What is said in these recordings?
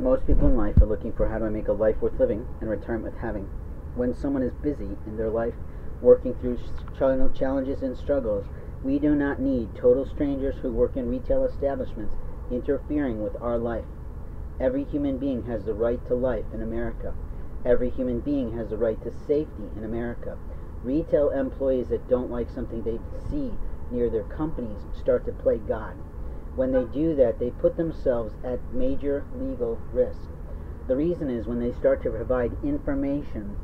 Most people in life are looking for how do I make a life worth living and retirement worth having. When someone is busy in their life working through challenges and struggles, we do not need total strangers who work in retail establishments interfering with our life. Every human being has the right to life in America. Every human being has the right to safety in America. Retail employees that don't like something they see near their companies start to play God. When they do that, they put themselves at major legal risk. The reason is when they start to provide information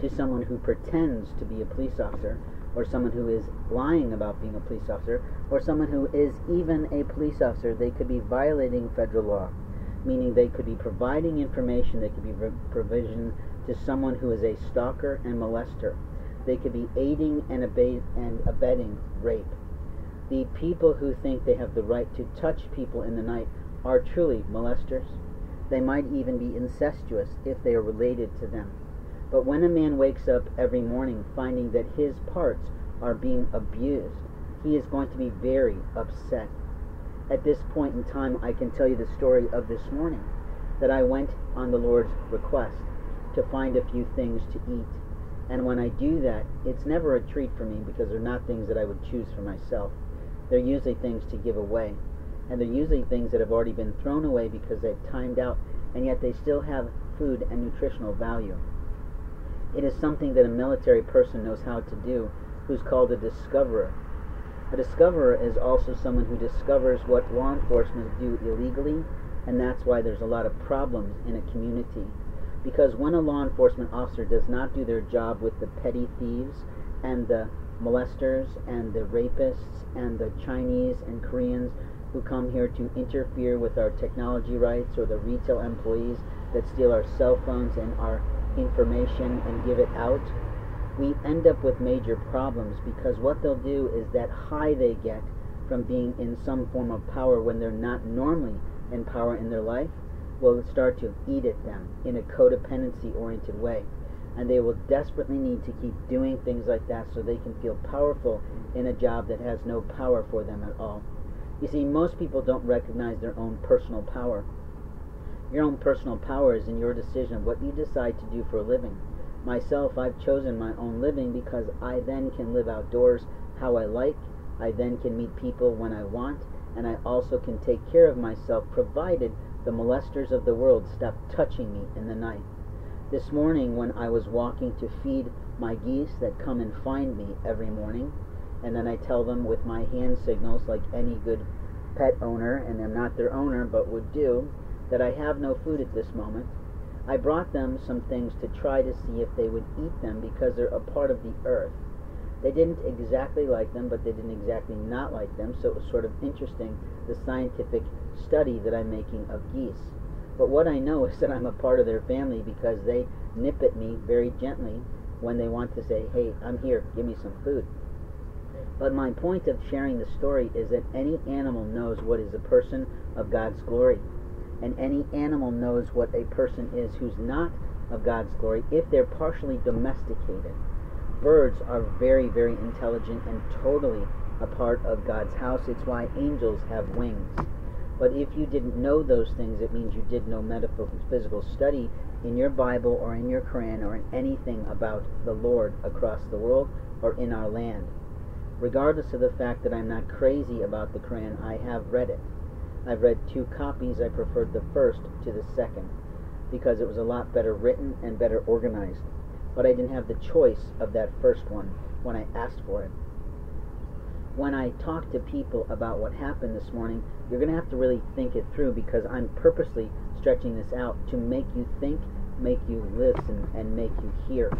to someone who pretends to be a police officer, or someone who is lying about being a police officer, or someone who is even a police officer, they could be violating federal law, meaning they could be providing information that could be provisioned to someone who is a stalker and molester. They could be aiding and abetting rape. The people who think they have the right to touch people in the night are truly molesters. They might even be incestuous if they are related to them. But when a man wakes up every morning finding that his parts are being abused, he is going to be very upset. At this point in time, I can tell you the story of this morning, that I went on the Lord's request to find a few things to eat. And when I do that, it's never a treat for me because they're not things that I would choose for myself. They're usually things to give away. And they're usually things that have already been thrown away because they've timed out, and yet they still have food and nutritional value. It is something that a military person knows how to do, who's called a discoverer. A discoverer is also someone who discovers what law enforcement do illegally, and that's why there's a lot of problems in a community. Because when a law enforcement officer does not do their job with the petty thieves and the molesters and the rapists and the Chinese and Koreans who come here to interfere with our technology rights, or the retail employees that steal our cell phones and our information and give it out, we end up with major problems, because what they'll do is that high they get from being in some form of power when they're not normally in power in their life will start to eat at them in a codependency-oriented way. And they will desperately need to keep doing things like that so they can feel powerful in a job that has no power for them at all. You see, most people don't recognize their own personal power. Your own personal power is in your decision of what you decide to do for a living. Myself, I've chosen my own living because I then can live outdoors how I like, I then can meet people when I want, and I also can take care of myself provided the molesters of the world stop touching me in the night. This morning when I was walking to feed my geese that come and find me every morning, and then I tell them with my hand signals like any good pet owner, and I'm not their owner but would do, that I have no food at this moment. I brought them some things to try to see if they would eat them because they're a part of the earth. They didn't exactly like them, but they didn't exactly not like them, so it was sort of interesting, the scientific study that I'm making of geese. But what I know is that I'm a part of their family because they nip at me very gently when they want to say, hey, I'm here, give me some food. But my point of sharing the story is that any animal knows what is a person of God's glory. And any animal knows what a person is who's not of God's glory if they're partially domesticated. Birds are very, very intelligent and totally a part of God's house. It's why angels have wings. But if you didn't know those things, it means you did no metaphysical study in your Bible or in your Quran or in anything about the Lord across the world or in our land. Regardless of the fact that I'm not crazy about the Quran, I have read it. I've read two copies. I preferred the first to the second because it was a lot better written and better organized. But I didn't have the choice of that first one when I asked for it. When I talk to people about what happened this morning, you're going to have to really think it through, because I'm purposely stretching this out to make you think, make you listen, and make you hear.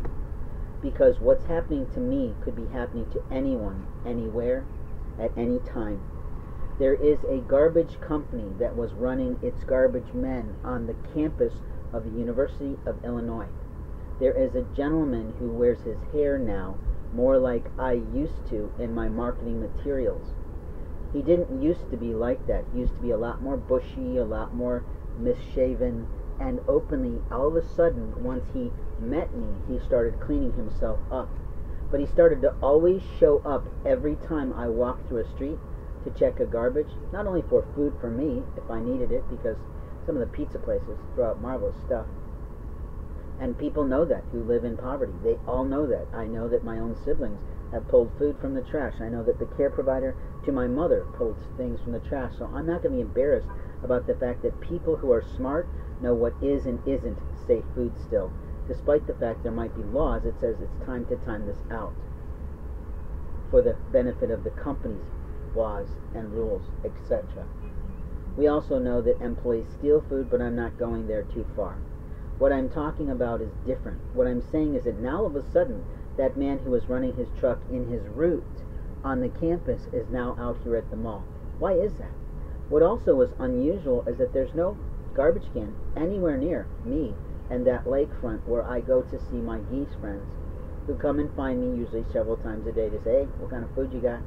Because what's happening to me could be happening to anyone, anywhere, at any time. There is a garbage company that was running its garbage men on the campus of the University of Illinois. There is a gentleman who wears his hair now more like I used to in my marketing materials. He didn't used to be like that. He used to be a lot more bushy, a lot more misshaven, and openly, all of a sudden, once he met me, he started cleaning himself up. But he started to always show up every time I walked through a street to check a garbage, not only for food for me, if I needed it, because Some of the pizza places throw out marvelous stuff. And people know that who live in poverty. They all know that. I know that my own siblings have pulled food from the trash. I know that the care provider to my mother pulled things from the trash. So I'm not going to be embarrassed about the fact that people who are smart know what is and isn't safe food still, despite the fact there might be laws that says it's time to time this out for the benefit of the company's laws and rules, etc. We also know that employees steal food, but I'm not going there too far. What I'm talking about is different. What I'm saying is that now all of a sudden, that man who was running his truck in his route on the campus is now out here at the mall. Why is that? What also was unusual is that there's no garbage can anywhere near me and that lakefront where I go to see my geese friends, who come and find me usually several times a day to say, hey, what kind of food you got?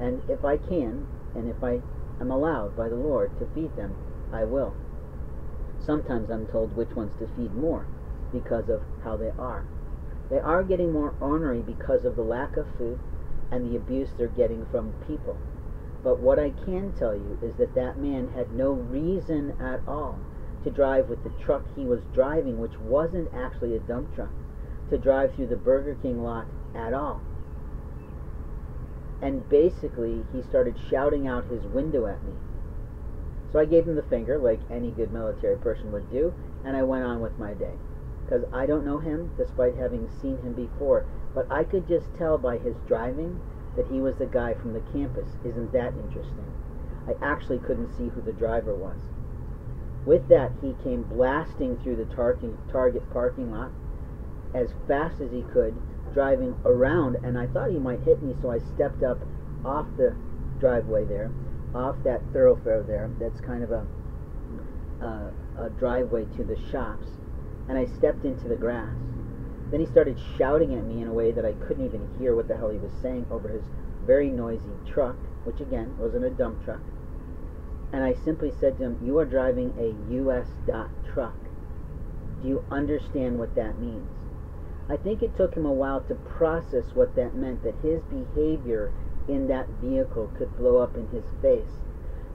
And if I can, and if I am allowed by the Lord to feed them, I will. Sometimes I'm told which ones to feed more because of how they are. They are getting more ornery because of the lack of food and the abuse they're getting from people. But what I can tell you is that that man had no reason at all to drive with the truck he was driving, which wasn't actually a dump truck, to drive through the Burger King lot at all. And basically, he started shouting out his window at me. So I gave him the finger, like any good military person would do, and I went on with my day. Because I don't know him, despite having seen him before, but I could just tell by his driving that he was the guy from the campus. Isn't that interesting? I actually couldn't see who the driver was. With that, he came blasting through the Target parking lot as fast as he could, driving around, and I thought he might hit me, so I stepped up off the driveway there, off that thoroughfare there, that's kind of a driveway to the shops, and I stepped into the grass. Then he started shouting at me in a way that I couldn't even hear what the hell he was saying over his very noisy truck, which again wasn't a dump truck. And I simply said to him, you are driving a U.S. dot truck. Do you understand what that means? I think it took him a while to process what that meant, that his behavior in that vehicle could blow up in his face.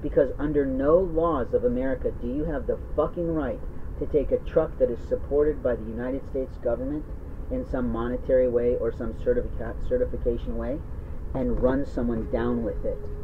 Because under no laws of America do you have the fucking right to take a truck that is supported by the United States government in some monetary way or some certification way and run someone down with it.